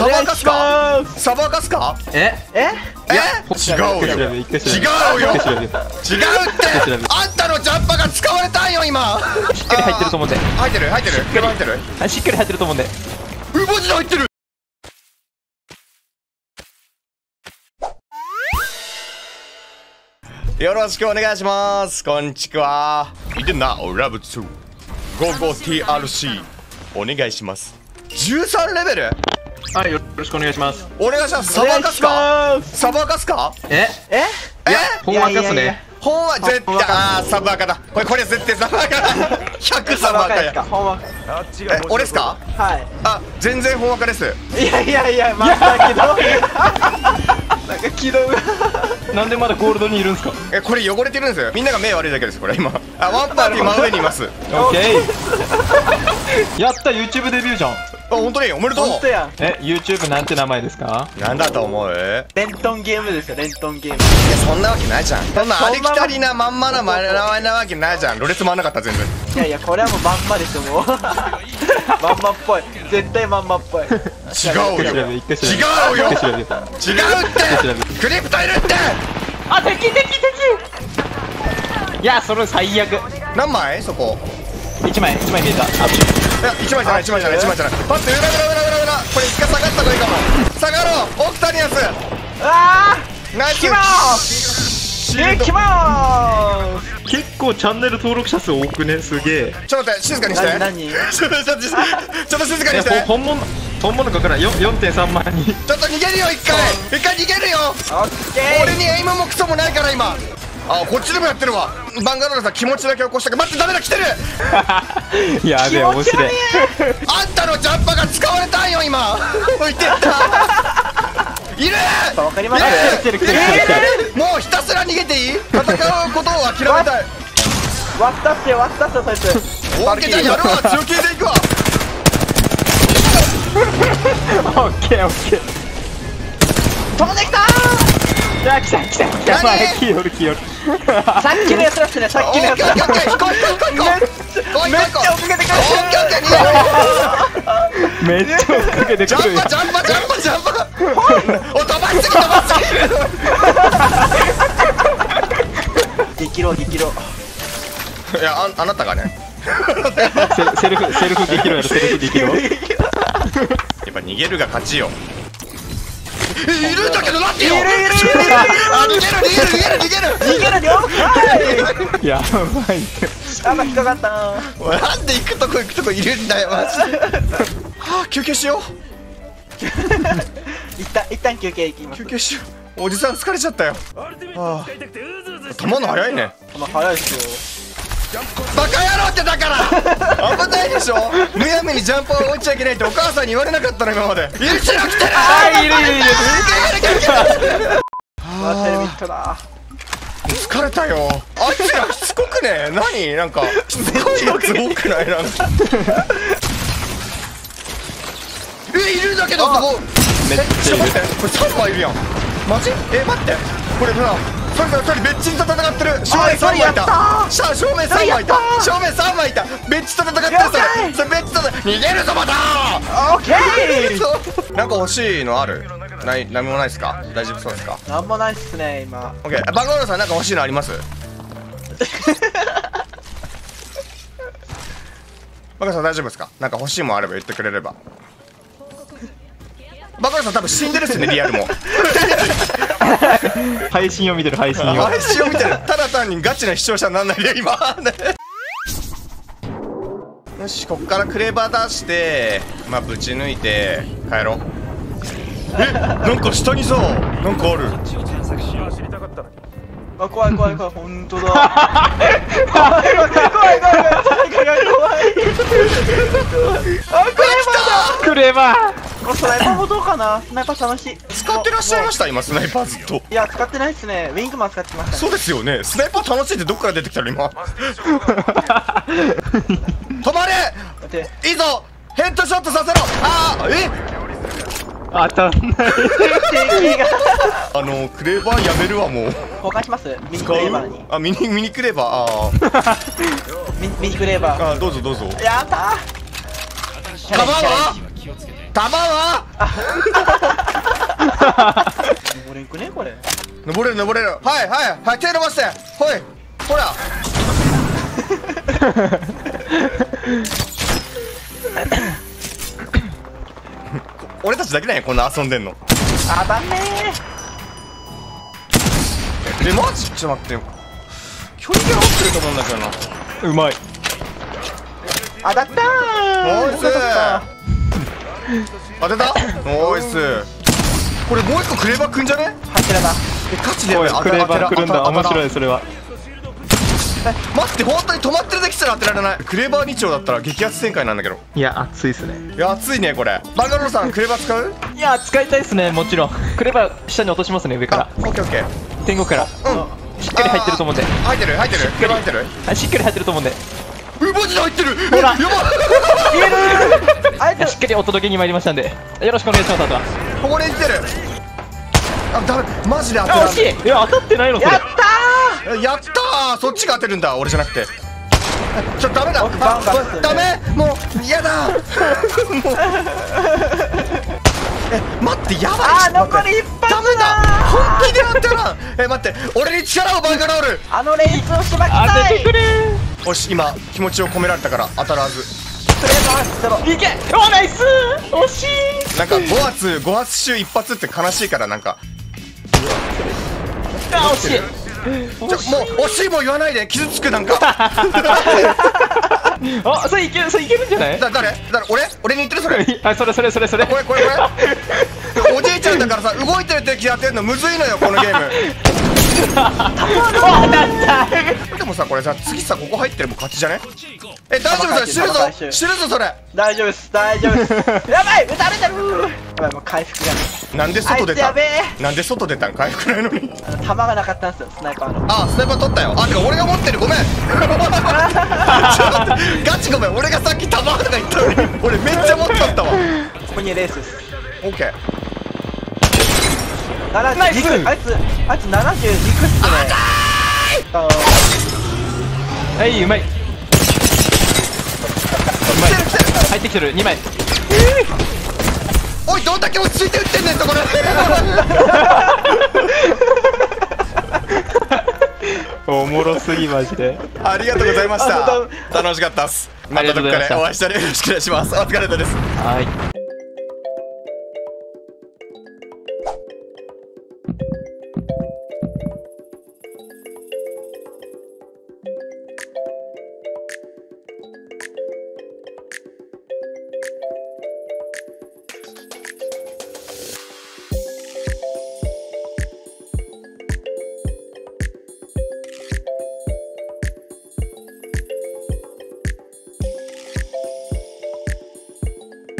サバかすかサバかすか違うよ違うよ違うってあんたのジャンパが使われたんよ今しっかり入ってると思うんで入ってる入ってる入ってるしっかり入ってると思うんでうぼじ入ってるよろしくお願いしますこんちくはいてんなおラブ2 55TRC お願いします13レベルはいよろしくお願いしますお願いしますサバかすかサバかすか本はかすね本は絶対ああサバかだこれ絶対サバか100サバかや俺っすかはいあ全然本はかですいやいやいやまだけどなんか気取るなんでまだゴールドにいるんですかこれ汚れてるんですよみんなが目悪いだけですこれ今あワンパーティー真上にいますオッケーやった YouTube デビューじゃんあ本当におめでとうYouTube なんて名前ですかなんだと思うレントンゲームですよレントンゲームいやそんなわけないじゃんそんなありきたりなまんまな前名前なわけないじゃんろれつ回んなかった全部いやいやこれはもうまんまでしょもうまんまっぽい絶対まんまっぽい違うよ違うよ違うってクリプトいるってあ敵敵敵いやそれ最悪何枚そこ1枚見えた1枚じゃない1枚じゃない1枚じゃないパッと裏これ一回下がったといいかも下がろうオクタニアスああナイスキモーキモー結構チャンネル登録者数多くねすげえちょっと待って静かにしてちょっと静かにして本物かから 4.3 万人ちょっと逃げるよ一回逃げるよ俺にエイムもクソもないから今あこっちでもやってるわバンガロールさん気持ちだけ起こしたけど待ってダメだ来てるやべえ面白いあんたのジャンパが使われたんよ今浮いてったいるわかりましたもうひたすら逃げていい戦うことを諦めたい割ったって割ったってそいつオッケーじゃあやるわ中継でいくわオッケーオッケー飛んできたーじゃあ来たまあキヨルさっきのやつだっすねさっきのやつだめっちゃ追っかけてくるめっちゃ追っかけてくるジャンパお飛ばして激ロいやあなたがねセルフ激ロやろセルフ激ロやっぱ逃げるが勝ちよいるんだけど待ってよ逃げるやばいやばいひどかったなんで行くとこいるんだよマジではあ休憩しよう一旦休憩いきます休憩しようおじさん疲れちゃったよああ球の速いね球速いっすよバカ野郎ってだから危ないでしょむやみにジャンパーを置いちゃいけないってお母さんに言われなかったの今までいるしろ来てるあいるいるあテレビっとだ疲れたよあいつらしつこくね何なんかしつこいやつ多くないなんかいるんだけどめっちゃ待ってこれ3枚いるやんマジ待ってこれさ2人ベッチンと戦ってる正面3枚いた正面3枚いたベッチと戦ってるそれベッチと逃げるぞまたオッケーなんか欲しいのある何もないっすか大丈夫そうですかなんもないっすね今オッケーバンガローさんなんか欲しいのありますバカさん大丈夫ですかなんか欲しいもんあれば言ってくれればバカラさん多分死んでるっすねリアルも配信を見てるただ単にガチな視聴者になんないで今よしこっからクレバー出してまあぶち抜いて帰ろうなんか下にさなんかあるあ怖いほんとだ怖いクレバースナイパーもどうかなスナイパー楽しい使ってらっしゃいました今スナイパーずっといや使ってないっすねウィングマン使ってましたそうですよねスナイパー楽しいってどっから出てきたの今止まれいいぞヘッドショットさせろああ当たんないクレーバーやめるわもう交換しますミニクレーバーにあミニクレーバーミニクレーバーどうぞやったカバーは弾は登れんくねこれ。登れる登れる。はいはいはい、手伸ばして。ほいほら俺たちだけだよこんな遊んでんの。あだめーでマジ。ちょっと待ってよ、距離が合ってると思うんだけどな。うまい、当たったー。ナイス当てたナイス。これもう一個クレバくんじゃね。当てらだえ、勝ちでやる。クレバくんだ、面白いそれは。待って、本当に止まってるだけしたら当てられない。クレバー2丁だったら激アツ展開なんだけど。いや、熱いっすね。いや、熱いね、これ。バンガローさん、クレバー使う？いや、使いたいっすね、もちろん。クレバー下に落としますね、上から。オッケーオッケー。天国から。うん。しっかり入ってると思うんで。入ってる、入ってる。クレバー入ってる。はい、しっかり入ってると思うんで。マジで入ってる。ほら、やばい。あえてしっかりお届けに参りましたんで、よろしくお願いします。あとはここに来てる。あ、だめ、マジで当てない。惜しい。いや、当たってないの。やったー。やったー。そっちが当てるんだ、俺じゃなくて。ちょっとダメだ。ダメ、もう、やだ。もう。え、待って、やばい。あ、残り一発。ダメだ。本気で当てらん。え、待って、俺に力をバンガロール。あのレースをしまった。当ててくれ。よし、今気持ちを込められたから当たらず。とりあえずいけ。お、ナイス。惜しい。なんか5発週一発って悲しいから、なんかあ、惜しい。もう惜しいも言わないで、傷つく。なんかあ、それいける、それいけるんじゃない。誰俺に言ってるそれ。あ、それこれおじいちゃんだからさ、動いてる敵当てるのむずいのよこのゲーム。でもさ、これさ、次さ、ここ入ってるも勝ちじゃね。え、大丈夫、それ死ぬぞ死ぬぞそれ。大丈夫です大丈夫です。やばい、撃たれてる。やばい、もう回復がない。なんで外出た、なんで外出たん、回復ないのに。弾がなかったんですよ、スナイパーの。あ、スナイパー取ったよ。あ、てか俺が持ってる、ごめん。ガチごめん、俺がさっき弾とか言ったのに俺めっちゃ持っとったわ。ここにレースです。オッケー。あいつ72くっすね。はい、うまい。入ってきてる2枚。おい、どんだけ落ち着いて打ってんねんとこれ。おもろすぎマジで。ありがとうございました。楽しかったっす。またどっかでお会いしたらよろしくお願いします。お疲れ様です。はい。